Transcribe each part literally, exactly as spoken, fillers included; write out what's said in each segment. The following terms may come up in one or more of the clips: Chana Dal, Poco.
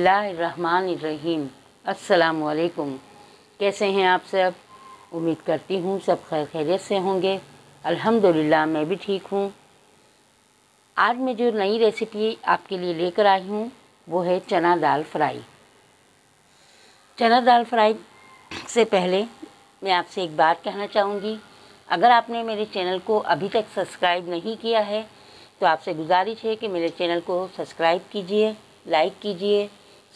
बिस्मिल्लाहिर्रहमानिर्रहीम। अस्सलामुअलैकुम। कैसे हैं आप सब? उम्मीद करती हूँ सब खैर खैरियत से होंगे। अल्हम्दुलिल्लाह मैं भी ठीक हूँ। आज मैं जो नई रेसिपी आपके लिए लेकर आई हूँ वो है चना दाल फ्राई। चना दाल फ्राई से पहले मैं आपसे एक बात कहना चाहूँगी, अगर आपने मेरे चैनल को अभी तक सब्सक्राइब नहीं किया है तो आपसे गुजारिश है कि मेरे चैनल को सब्सक्राइब कीजिए, लाइक कीजिए,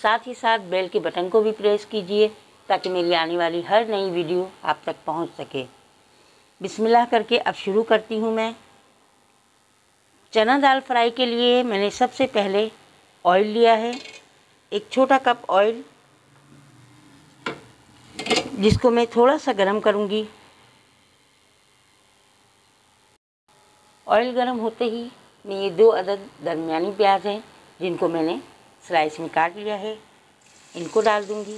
साथ ही साथ बेल के बटन को भी प्रेस कीजिए ताकि मेरी आने वाली हर नई वीडियो आप तक पहुंच सके। बिस्मिल्लाह करके अब शुरू करती हूं मैं। चना दाल फ्राई के लिए मैंने सबसे पहले ऑयल लिया है, एक छोटा कप ऑयल, जिसको मैं थोड़ा सा गर्म करूंगी। ऑयल गर्म होते ही मैं ये दो अदद दरमियानी प्याज हैं जिनको मैंने स्लाइस में काट लिया है, इनको डाल दूंगी।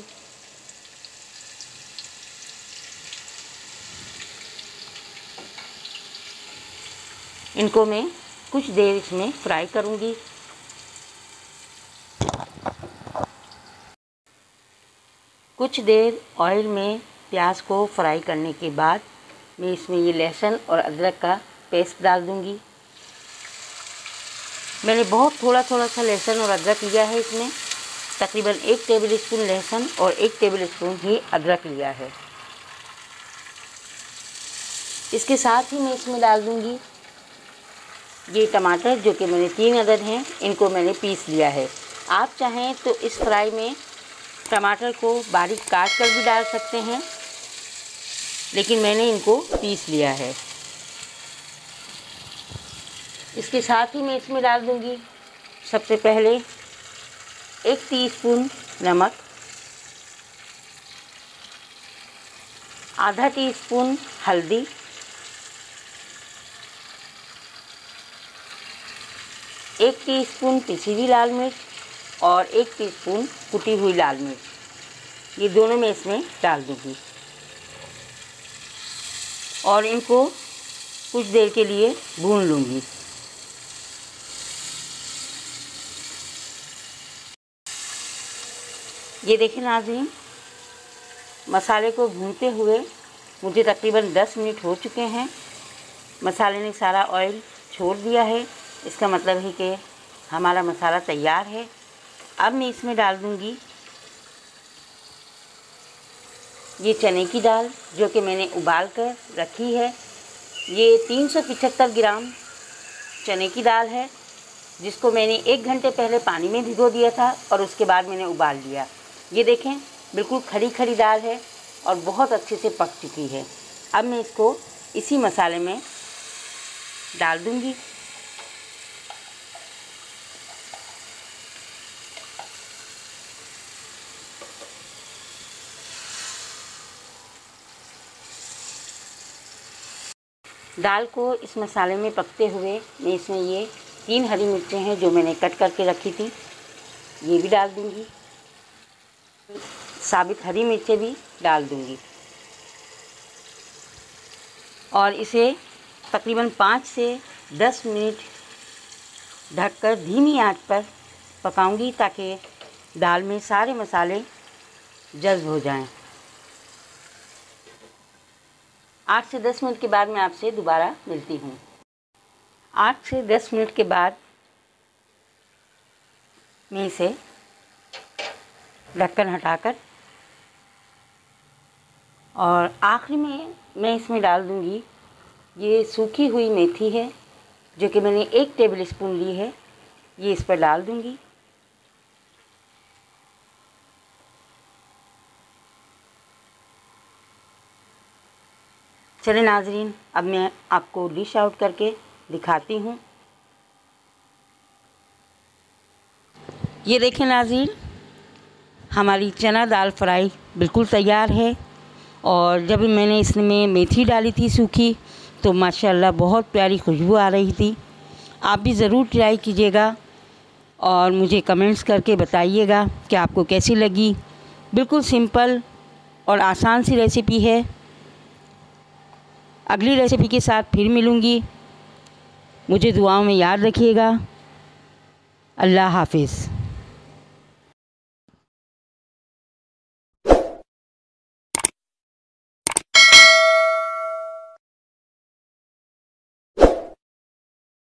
इनको मैं कुछ देर इसमें फ्राई करूंगी। कुछ देर ऑयल में प्याज को फ्राई करने के बाद मैं इसमें ये लहसुन और अदरक का पेस्ट डाल दूंगी। मैंने बहुत थोड़ा थोड़ा सा लहसुन और अदरक लिया है, इसमें तकरीबन एक टेबल स्पून लहसुन और एक टेबल स्पून ही अदरक लिया है। इसके साथ ही मैं इसमें डाल दूंगी ये टमाटर, जो कि मैंने तीन अदद हैं, इनको मैंने पीस लिया है। आप चाहें तो इस फ्राई में टमाटर को बारीक काट कर भी डाल सकते हैं, लेकिन मैंने इनको पीस लिया है। इसके साथ ही मैं इसमें डाल दूंगी सबसे पहले एक टीस्पून नमक, आधा टीस्पून हल्दी, एक टीस्पून पिसी हुई लाल मिर्च और एक टीस्पून कुटी हुई लाल मिर्च, ये दोनों मैं इसमें डाल दूंगी और इनको कुछ देर के लिए भून लूंगी। ये देखिए नाज़रीन, मसाले को भूनते हुए मुझे तकरीबन दस मिनट हो चुके हैं। मसाले ने सारा ऑयल छोड़ दिया है, इसका मतलब है कि हमारा मसाला तैयार है। अब मैं इसमें डाल दूंगी ये चने की दाल जो कि मैंने उबाल कर रखी है। ये तीन सौ पिचहत्तर ग्राम चने की दाल है, जिसको मैंने एक घंटे पहले पानी में भिगो दिया था और उसके बाद मैंने उबाल लिया। ये देखें, बिल्कुल खड़ी खड़ी दाल है और बहुत अच्छे से पक चुकी है। अब मैं इसको इसी मसाले में डाल दूंगी। दाल को इस मसाले में पकते हुए मैं इसमें ये तीन हरी मिर्चें हैं जो मैंने कट करके रखी थी, ये भी डाल दूंगी। साबुत हरी मिर्चें भी डाल दूंगी और इसे तकरीबन पाँच से दस मिनट ढककर धीमी आंच पर पकाऊंगी ताकि दाल में सारे मसाले जज्ब हो जाएं। आठ से दस मिनट के बाद मैं आपसे दोबारा मिलती हूँ। आठ से दस मिनट के बाद मैं इसे ढक्कन हटाकर और आखिरी में मैं इसमें डाल दूंगी ये सूखी हुई मेथी है जो कि मैंने एक टेबल स्पून ली है, ये इस पर डाल दूंगी। चलिए नाजरीन, अब मैं आपको डिश आउट करके दिखाती हूँ। ये देखें नाज़रीन, हमारी चना दाल फ्राई बिल्कुल तैयार है। और जब मैंने इसमें मेथी डाली थी सूखी तो माशाल्लाह बहुत प्यारी खुशबू आ रही थी। आप भी ज़रूर ट्राई कीजिएगा और मुझे कमेंट्स करके बताइएगा कि आपको कैसी लगी। बिल्कुल सिंपल और आसान सी रेसिपी है। अगली रेसिपी के साथ फिर मिलूँगी। मुझे दुआओं में याद रखिएगा। अल्लाह हाफिज़।